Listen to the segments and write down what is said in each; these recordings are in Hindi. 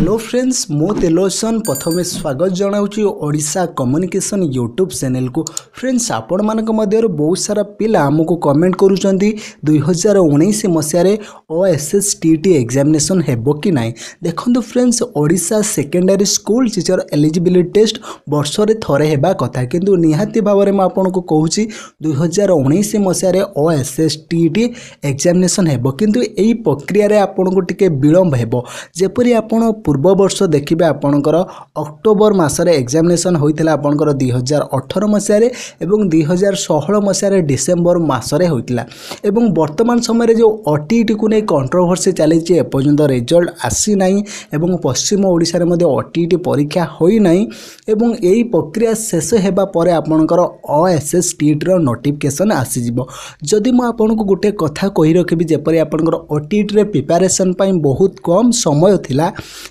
हेलो फ्रेंड्स मो तेलोसन प्रथमे स्वागत जनाउची ओडिशा कम्युनिकेशन यूट्यूब चैनल को। फ्रेंड्स आपण मानक मध्यरो बहुत सारा पिला हमको कमेंट करूचंती 2019 मसिया रे OSSTT एग्जामिनेशन हेबो कि नाही। देखंतु friends Odisha secondary school teacher eligibility test वर्ष रे थरे हेबा कथा, किंतु निहाती भाबरे म आपनको कहूची 2019 मसिया रे OSSTT एग्जामिनेशन हेबो, किंतु एई प्रक्रिया रे आपनको टिके विलंब हेबो। जेपरि आपण पूर्व वर्ष देखिबे आपनकर अक्टोबर मासरे एग्जामिनेशन होइथिला आपनकर 2018 मसियारे एवं 2016 मसियारे डिसेंबर मासरे होइथिला। एवं वर्तमान समय रे जो OTT को नै कंट्रोवर्सी चलैछि, एपर्यंत रिजल्ट आसी नाही एवं पश्चिम ओडिसा रे मध्ये OTT परीक्षा होई नाही एवं एई प्रक्रिया शेष हेबा परे आपनकर OSSTT रो नोटिफिकेशन आसी जिवो। जदि म आपनको गुटे कथा कहि रखिबि, जेपरि आपनकर OTT रे प्रिपरेशन पई बहुत कम समय थिला,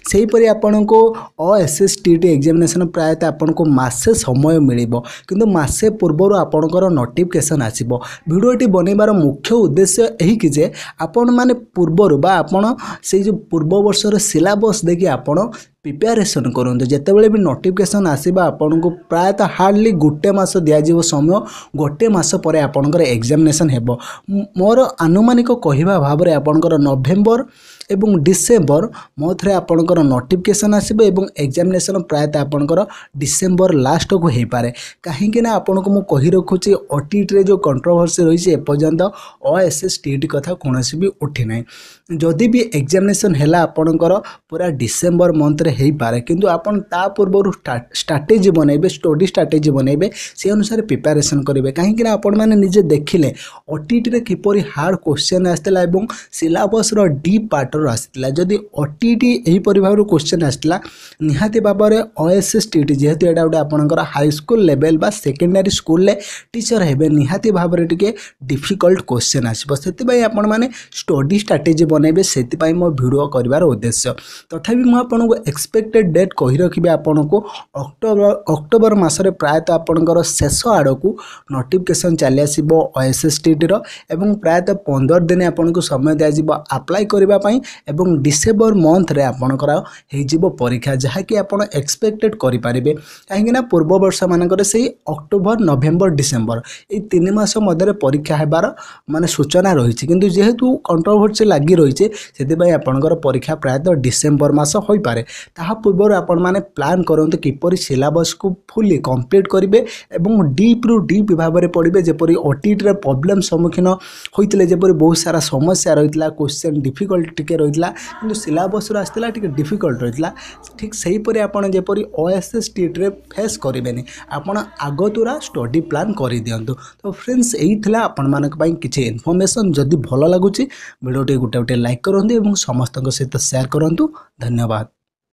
सेहीपरि आपनको OSSTT एग्जामिनेशन प्रायत आपनको मासे समय मिलिबो, किंतु मासे पूर्वरो आपनकर नोटिफिकेशन आसीबो। भिडियोटी बनेबार मुख्य उद्देश्य एही कि जे आपण माने पूर्वरो बा आपण से जो पूर्व वर्षर सिलेबस देखि आपण प्रिपरेशन करंतु। जेतेबेले भी नोटिफिकेशन आसीबा आपनको प्रायत हार्डली गुटे मास दिया जीव समय, गोटे मास परे आपनकर एग्जामिनेशन हेबो। मोर अनुमानिक कहिबा भाबरे आपनकर नवंबर एवं डिसेंबर मथरे आपनकर नोटिफिकेशन आसीबो एवं एग्जामिनेशन प्रायत आपनकर डिसेंबर लास्ट को हे पारे। काहे कि ना आपनको मु कहि रखुची OTT रे जो कंट्रोवर्सी रहिसे एपर्यंत OSSTT कथा कोनोसी भी उठि नै। जदि भी एग्जामिनेशन हैला आपनकर पूरा डिसेंबर मंथ हे पारे, किंतु आपण ता पूर्व स्ट्रेटेजी बनैबे, स्टडी स्ट्रेटेजी बनैबे, से अनुसार प्रिपरेशन करिवे। काहे कि ना आपण माने निजे देखिले OTT रे किपोरी हार्ड क्वेश्चन आस्तला एवं सिलेबस रो डीप पार्ट रो आस्तला। जदि OTT एही परिभावर क्वेश्चन आस्तला, निहाते बाबरे OSSTT जेहेतु एडा उडा आपनकर हाई स्कूल लेवल बा सेकेंडरी स्कूल ले टीचर हेबे, निहाते बाबरे टिके डिफिकल्ट क्वेश्चन आसीबो। सेति भाई आपण माने स्टडी स्ट्रेटेजी बनैबे, सेति भाई मो वीडियो करिवार उद्देश्य। तथापि म आपनको एक्सपेक्टेड डेट कहि रखिबे आपनको अक्टोबर मासरे प्रायत आपनकर शेष आड़ को नोटिफिकेशन चली आसीबो OSSTT रो, एवं प्रायत 15 दिन आपनको समय दिया जिवो अप्लाई करिबा पई एवं डिसेंबर मंथ रे आपनकर हे जिवो परीक्षा, जहा कि आपण एक्सपेक्टेड करि पारिबे। काहेकि ना पूर्व वर्ष मानकर से अक्टोबर नवंबर डिसेंबर ए 3 मास मधरे परीक्षा हेबार माने सूचना रहिछि, किंतु जेहेतु कंट्रोवर्सी लागि रहिछि सेति भाई आपनकर परीक्षा प्रायत डिसेंबर मास होई पारे। ताहा पूर्व आपण माने प्लान करंतु किपरि सिलेबस को फुली कंप्लीट करिवे एवं डीप रु डीप भाबरे पढिबे। जेपरि OTT रे प्रॉब्लम सम्मुखीन होइतिले, जेपरि बहुत सारा समस्या रहितला, क्वेश्चन डिफिकल्ट टिके रहितला, किंतु सिलेबस रो आस्तिला टिके डिफिकल्ट रहितला, ठीक सही परे आपण जेपरि OSSTT रे फेस करिबेनी, आपण आगतुरा स्टडी प्लान करि दियंतु। तो फ्रेंड्स एइथिला आपण मानक पई किछि इन्फॉर्मेशन। जदि भलो लागुछि वीडियोटी गुटे गुटे लाइक करंतु एवं समस्तक सहित शेयर करंतु। धन्यवाद।